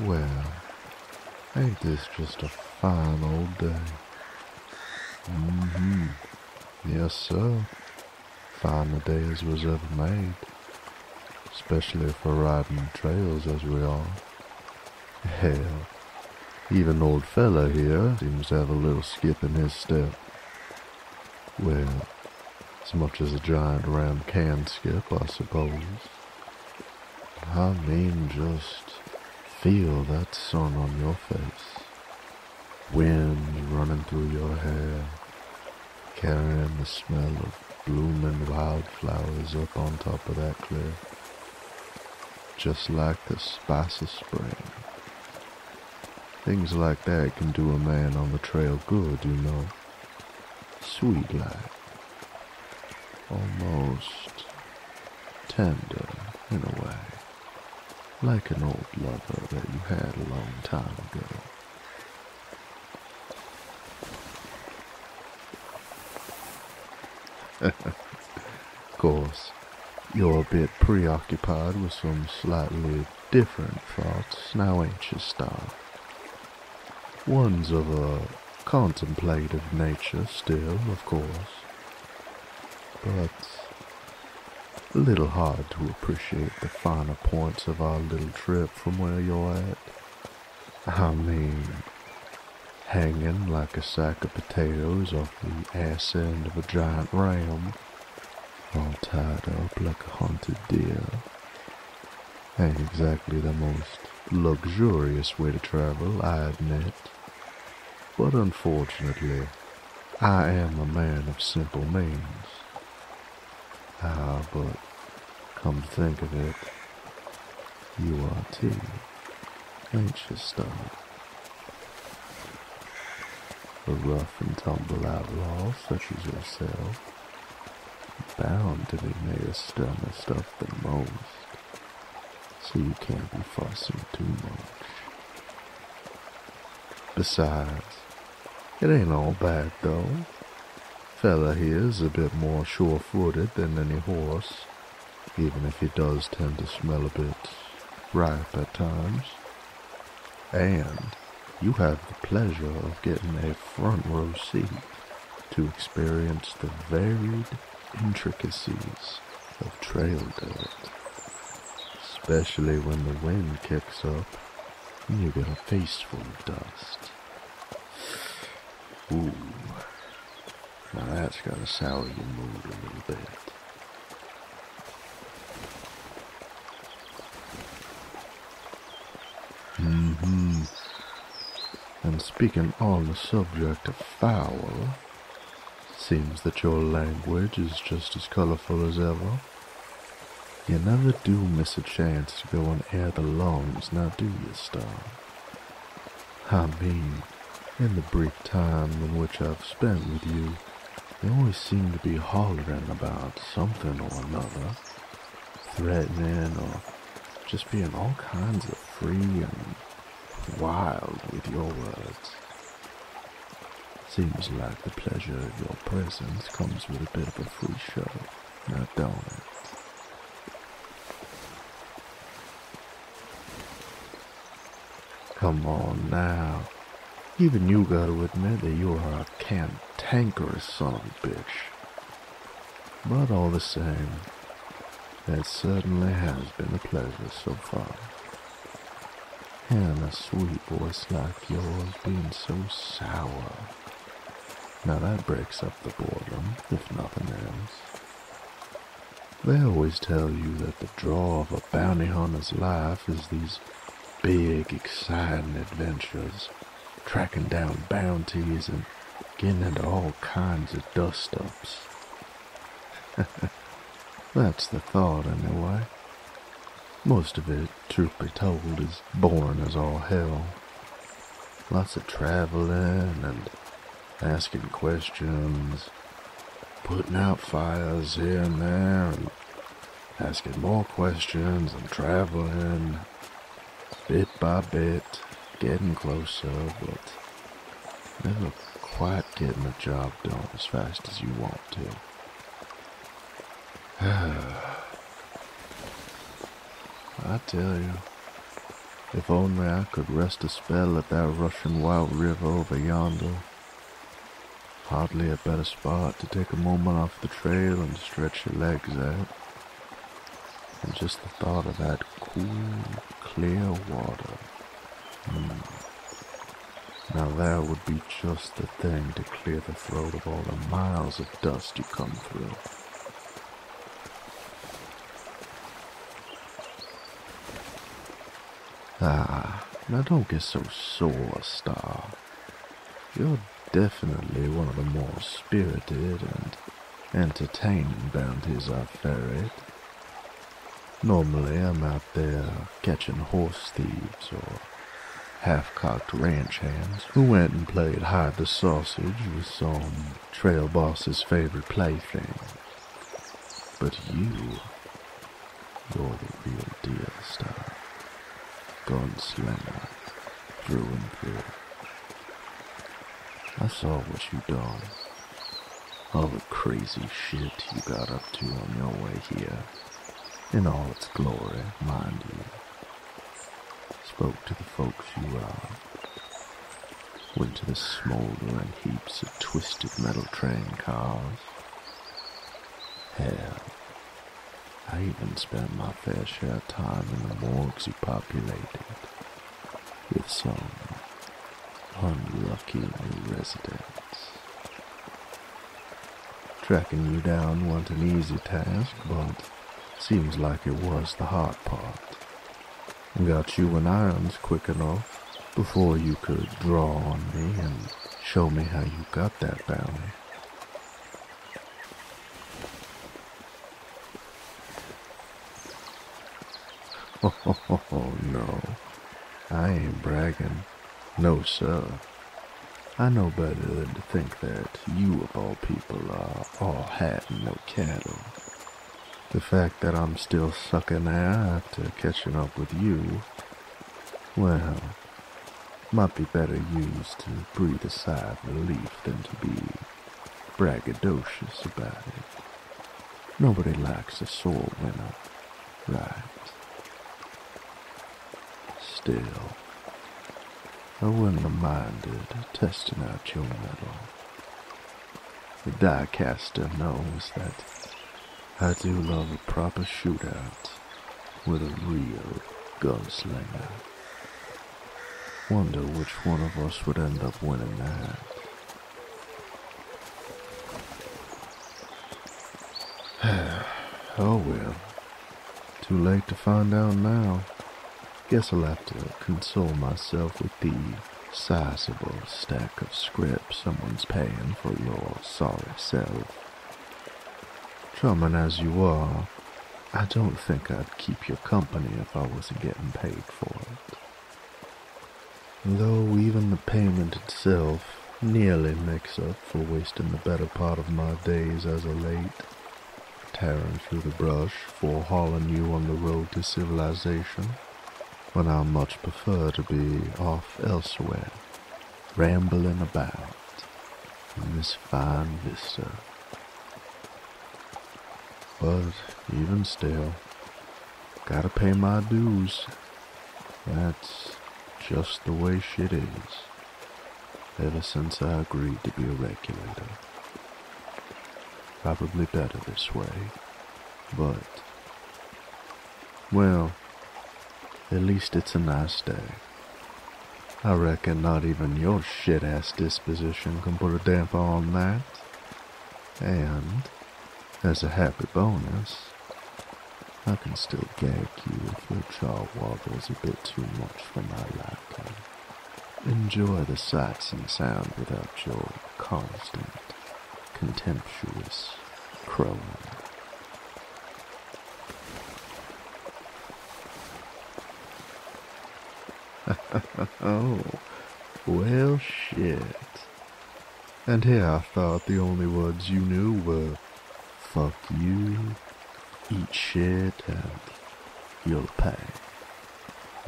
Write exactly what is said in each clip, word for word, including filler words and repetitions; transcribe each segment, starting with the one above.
Well, ain't this just a fine old day? Mm-hmm. Yes, sir. Fine a day as was ever made. Especially for riding trails as we are. Hell, even old fella here seems to have a little skip in his step. Well, as much as a giant ram can skip, I suppose. I mean, just feel that sun on your face. Wind running through your hair, carrying the smell of blooming wildflowers up on top of that cliff. Just like the spice of spring. Things like that can do a man on the trail good, you know. Sweet like. Almost tender, in a way. Like an old lover that you had a long time ago. Of course, you're a bit preoccupied with some slightly different thoughts, now ain't you, Star? One's of a contemplative nature still, of course, but a little hard to appreciate the finer points of our little trip from where you're at. I mean, hanging like a sack of potatoes off the ass end of a giant ram, all tied up like a hunted deer. Ain't exactly the most luxurious way to travel, I admit. But unfortunately, I am a man of simple means. Ah, but come to think of it, you are too, ain't you, Star? The rough and tumble outlaw, such as yourself, bound to be made of sterner stuff than most, so you can't be fussing too much. Besides, it ain't all bad, though. Fella here's a bit more sure-footed than any horse, even if he does tend to smell a bit ripe at times. And you have the pleasure of getting a front-row seat to experience the varied intricacies of trail dirt. Especially when the wind kicks up and you get a face full of dust. Ooh, now that's gotta sour your mood a little bit. Mm-hmm. And speaking on the subject of foul, seems that your language is just as colorful as ever. You never do miss a chance to go and air the lungs, now do you, Star? I mean, in the brief time in which I've spent with you, you always seem to be hollering about something or another, threatening or just being all kinds of free and wild with your words. Seems like the pleasure of your presence comes with a bit of a free show, now don't it? Come on now, even you gotta admit that you are a cantankerous son of a bitch. But all the same, it certainly has been a pleasure so far. And a sweet voice like yours being so sour. Now that breaks up the boredom, if nothing else. They always tell you that the draw of a bounty hunter's life is these big, exciting adventures, tracking down bounties and getting into all kinds of dust-ups. That's the thought, anyway. Most of it, truth be told, is boring as all hell. Lots of traveling and asking questions, putting out fires here and there, and asking more questions and traveling, bit by bit, getting closer, but never quite getting the job done as fast as you want to. I tell you, If only I could rest a spell at that rushing wild river over yonder. Hardly a better spot to take a moment off the trail and stretch your legs out. And just the thought of that cool, clear water. Mm. Now that would be just the thing to clear the throat of all the miles of dust you come through. Ah, now don't get so sore, Star. You're definitely one of the more spirited and entertaining bounties I've ferried. Normally I'm out there catching horse thieves or half-cocked ranch hands who went and played hide the sausage with some trail boss's favorite plaything. But you, you're the real deal, Star. Gunslinger, through and through. I saw what you done. All the crazy shit you got up to on your way here. In all its glory, mind you. Spoke to the folks you are. Went to the smoldering heaps of twisted metal train cars. Hell, I even spent my fair share of time in the morgues you populated. With some unlucky new residents. Tracking you down wasn't an easy task, but seems like it was the hard part. Got you in irons quick enough before you could draw on me and show me how you got that bounty. Oh no, I ain't bragging. No, sir. I know better than to think that you of all people are all hat and no cattle. The fact that I'm still sucking air after catching up with you, well, might be better used to breathe a sigh of relief than to be braggadocious about it. Nobody likes a sore winner, right? Still, I wouldn't have minded testing out your metal. The die-caster knows that I do love a proper shootout with a real gunslinger. Wonder which one of us would end up winning that. Oh well, too late to find out now. Guess I'll have to console myself with the sizable stack of script someone's paying for your sorry self. Charming as you are, I don't think I'd keep your company if I wasn't getting paid for it. Though even the payment itself nearly makes up for wasting the better part of my days as of late, tearing through the brush for hauling you on the road to civilization, when I much prefer to be off elsewhere, rambling about in this fine vista. But even still, gotta pay my dues. That's just the way shit is, ever since I agreed to be a regulator. Probably better this way, but, well, at least it's a nice day. I reckon not even your shit-ass disposition can put a damper on that. And, as a happy bonus, I can still gag you if your jaw wobbles a bit too much for my liking. Enjoy the sights and sound without your constant, contemptuous crowing. Oh, well shit. And here I thought the only words you knew were fuck you, eat shit, and you'll pay.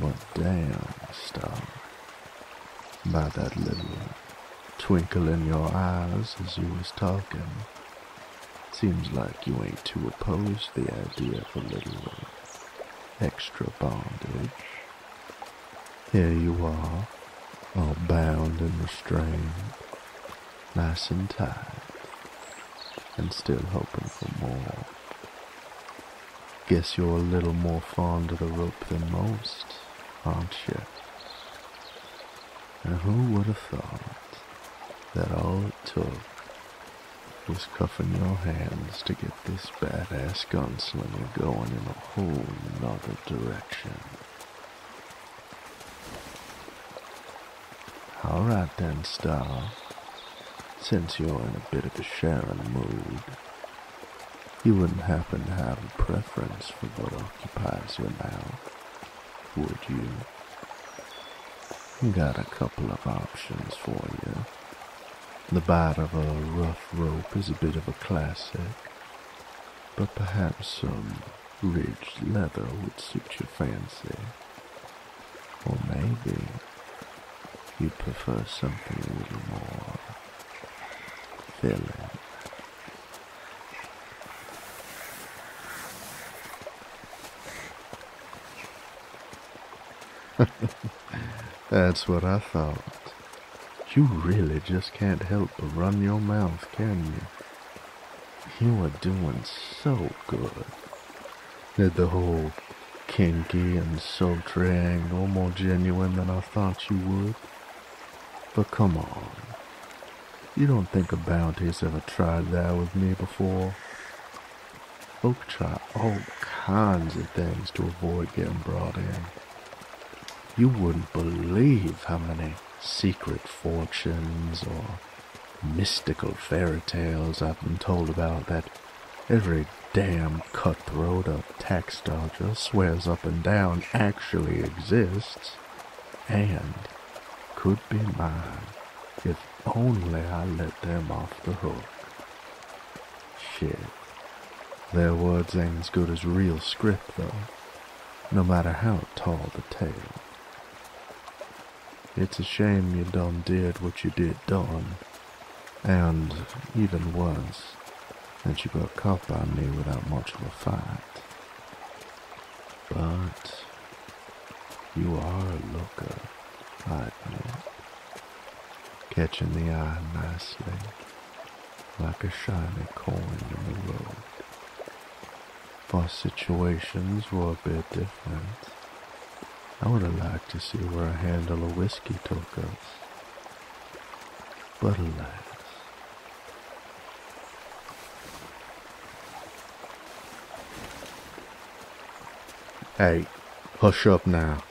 But damn, Star, by that little twinkle in your eyes as you was talking, seems like you ain't too opposed to the idea of a little extra bondage. Here you are, all bound and restrained, nice and tight, and still hoping for more. Guess you're a little more fond of the rope than most, aren't you? And who would have thought that all it took was cuffing your hands to get this badass gunslinger going in a whole nother direction. Alright then, Star. Since you're in a bit of a Sharon mood, you wouldn't happen to have a preference for what occupies your mouth, would you? Got a couple of options for you. The bite of a rough rope is a bit of a classic, but perhaps some ridged leather would suit your fancy. Or maybe you'd prefer something a little more filling. That's what I thought. You really just can't help but run your mouth, can you? You are doing so good. Did the whole kinky and sultry angle more genuine than I thought you would? But come on. You don't think a bounty's ever tried that with me before? Folk try all kinds of things to avoid getting brought in. You wouldn't believe how many secret fortunes or mystical fairy tales I've been told about that every damn cutthroat or tax dodger swears up and down actually exists and could be mine if only I let them off the hook. Shit. Their words ain't as good as real script, though, no matter how tall the tale. It's a shame you done did what you did done, and even worse, that you got caught by me without much of a fight. But you are a looker, I admit, catching the eye nicely, like a shiny coin in the road. Our situations were a bit different. I would have liked to see where a handle of whiskey took us. But alas. Hey, hush up now.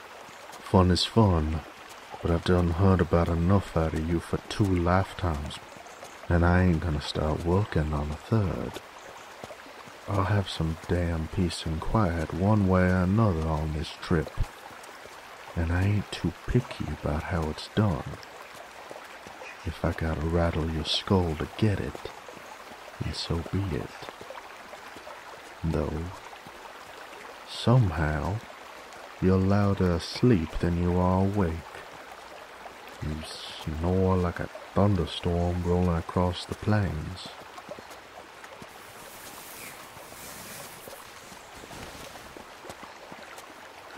Fun is fun, but I've done heard about enough out of you for two lifetimes, and I ain't gonna start working on a third. I'll have some damn peace and quiet one way or another on this trip. And I ain't too picky about how it's done. If I gotta rattle your skull to get it, then so be it. Though, somehow, you're louder asleep than you are awake. You snore like a thunderstorm rolling across the plains.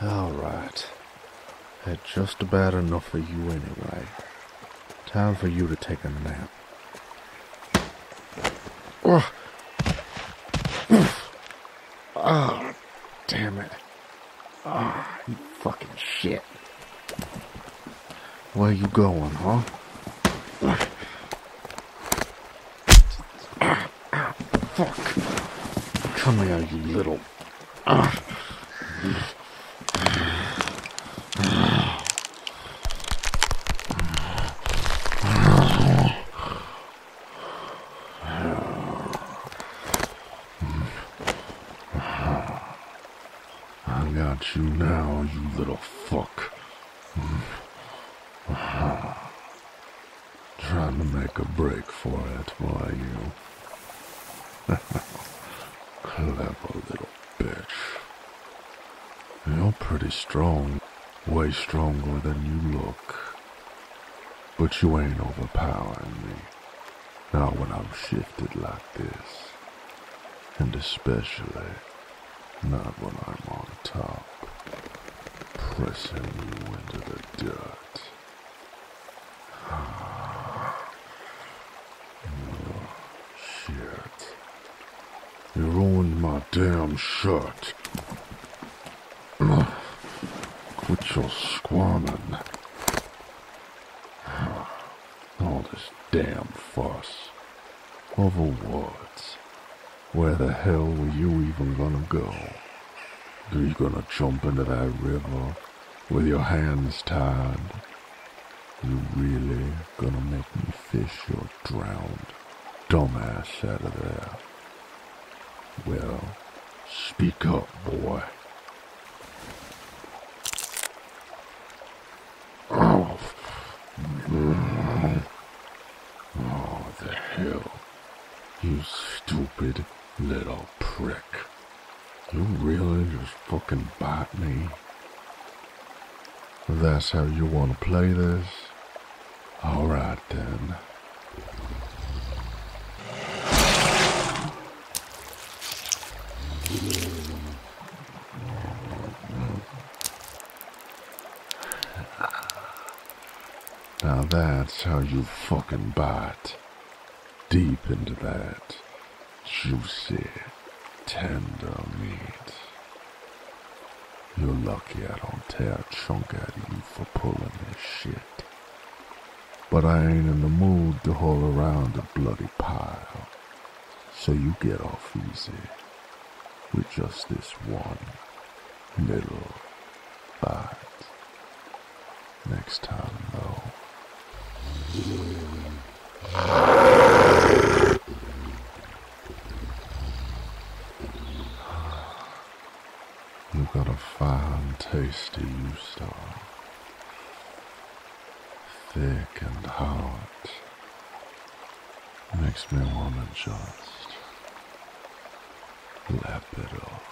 All right. Had just about enough of you anyway. Time for you to take a nap. Oh, oh damn it. Oh, you fucking shit. Where you going, huh? Fuck. Come here, you little... You now, you little fuck. Trying to make a break for it, why you? Clever little bitch. You're pretty strong, way stronger than you look. But you ain't overpowering me. Not when I'm shifted like this. And especially not when I'm on top. Silas and you into the dirt. Oh, shit. You ruined my damn shirt. Quit your squirming. All this damn fuss. Over what? Where the hell were you even gonna go? Are you gonna jump into that river with your hands tied? You really gonna make me fish your drowned dumbass out of there? Well, speak up, boy. Oh, oh the hell. You stupid little prick. You really just fucking bite me? That's how you want to play this? Alright then. Now that's how you fucking bite. Deep into that juicy, tender meat. You're lucky I don't tear a chunk out of you for pulling this shit. But I ain't in the mood to haul around a bloody pile. So you get off easy with just this one little bite. Next time, though. Got a fine taste of you, star. Thick and hard. Makes me want to just lap it all.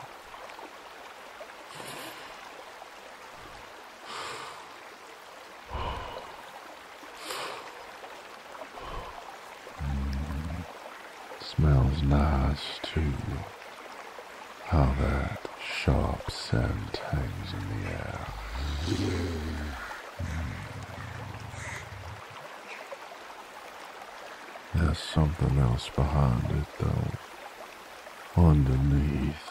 Mm. Smells nice, too. How that sharp scent hangs in the air. There's something else behind it, though. Underneath.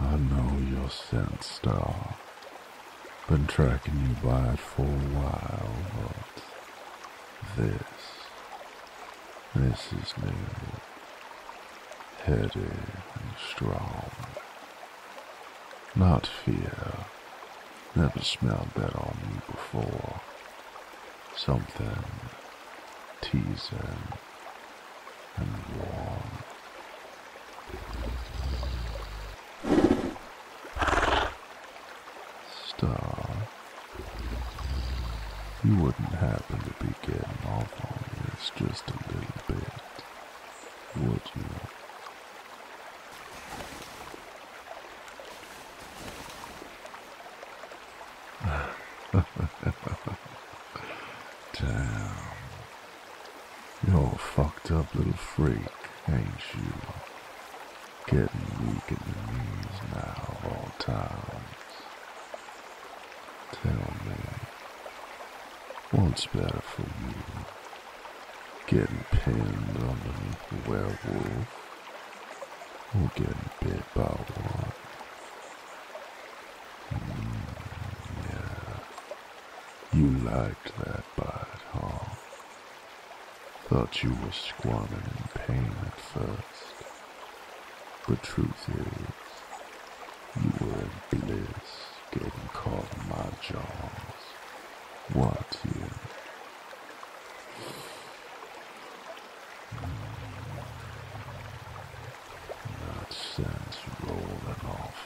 I know your scent, star. Been tracking you by it for a while, but this, this is new. Heady and strong. Not fear. Never smelled that on me before. Something teasing and warm. Star, you wouldn't happen to be getting off on this just a little bit, would you? Damn. You're a fucked up little freak, ain't you? Getting weak in the knees now of all times. Tell me, what's better for you? Getting pinned underneath the werewolf? Or getting bit by one? You liked that bite, huh? Thought you were squirming in pain at first. But truth is, you were in bliss getting caught in my jaws. What, you? That sense rolling off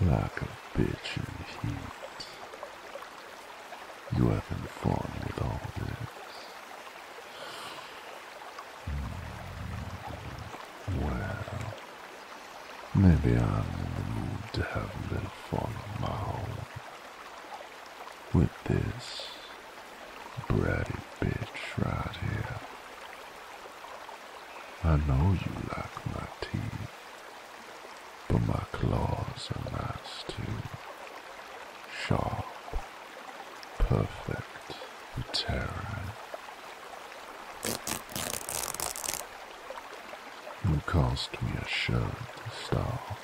of you like a bitch in heat. You having fun with all this? Well, maybe I'm in the mood to have a little fun on my own. With this bratty bitch right here. I know you like my teeth. but my claws are nice too. Sharp, perfect for tearing. You cost me a shirt to start.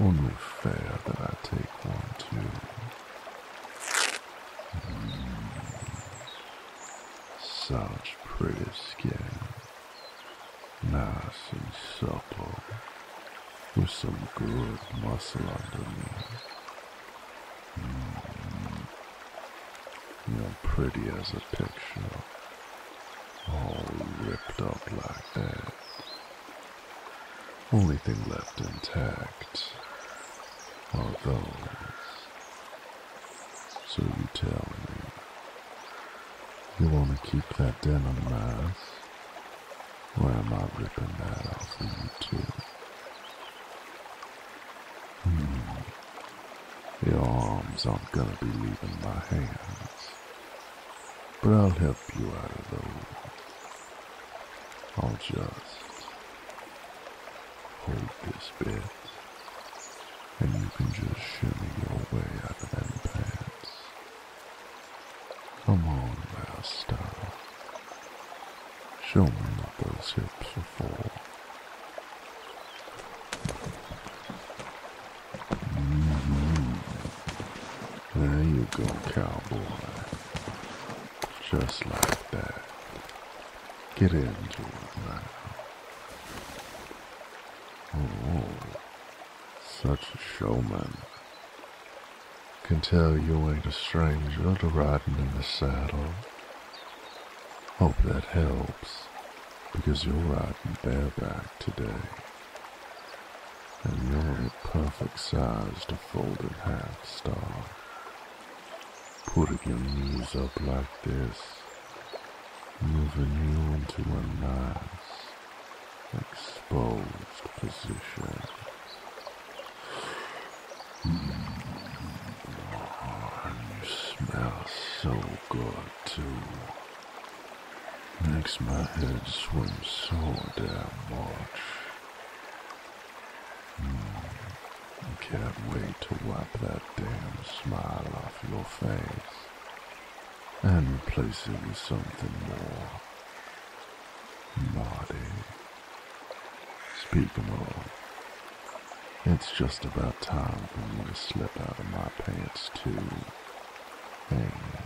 Only fair that I take one too. Such pretty skin, nice and supple, with some good muscle underneath. Mm. You're pretty as a picture, all ripped up like that. Only thing left intact are those. So you tell me. You want to keep that denim nice, or am I ripping that off of you too? Hmm. Your arms aren't gonna be leaving my hands, but I'll help you out of those. I'll just hold this bit, and you can just shimmy your way out of them pants. Come on. Style. Show me what those hips are for. Mm-hmm. There you go, cowboy. Just like that. Get into it now. Oh, such a showman. Can tell you ain't a stranger to riding in the saddle. Hope that helps, because you're riding bareback today, and you're a perfect size to fold in half, Star. Putting your knees up like this, moving you into a nice, exposed position. Mm-hmm. And you smell so good, too. Makes my head swim so damn much. Mm, can't wait to wipe that damn smile off your face and replace it with something more naughty. Speaking of, it's just about time for me to slip out of my pants too. Hey.